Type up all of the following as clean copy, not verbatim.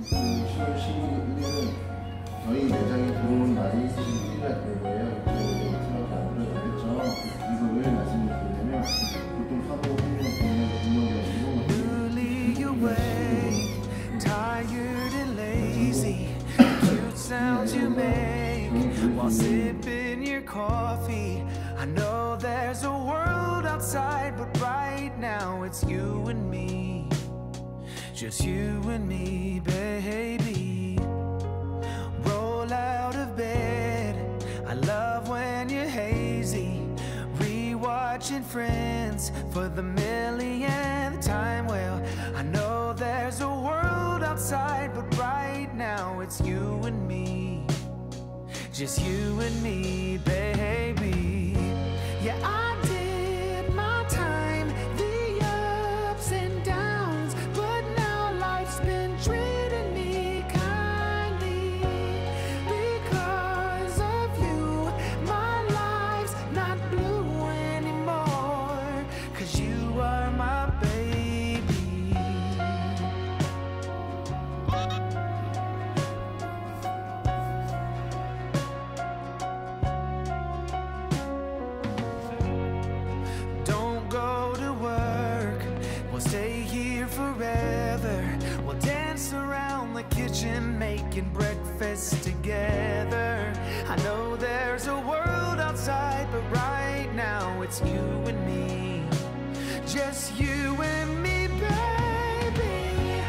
있으신 10월 12일은 저희 매장에 들어온 날이 있으신 일이 될 거예요. 그래서 트럭이 안 들어가겠죠. 이거 왜 말씀을 드리냐면 보통 사고 홍보는 공략에 분명히 Just you and me, baby. Roll out of bed. I love when you're hazy. Rewatching Friends for the millionth time. Well, I know there's a world outside, but right now it's you and me. Just you and me, baby. Yeah, I did my time. Making breakfast together. I know there's a world outside, but right now it's you and me. Just you and me, baby.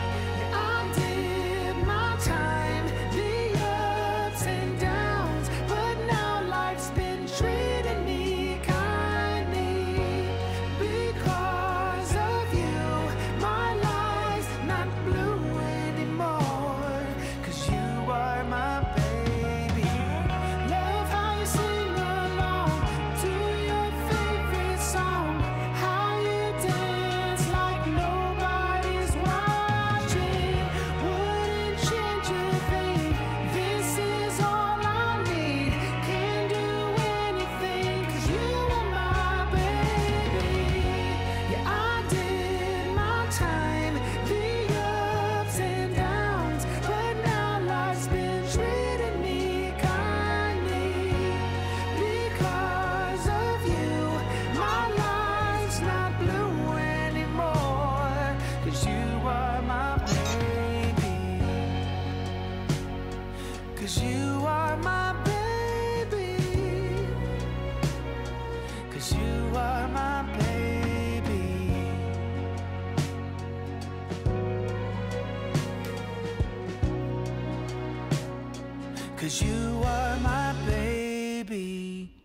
I did my time, the ups and downs, but now life's been treating me kindly. Because of you, my life's not blue anymore. Cause you are my baby.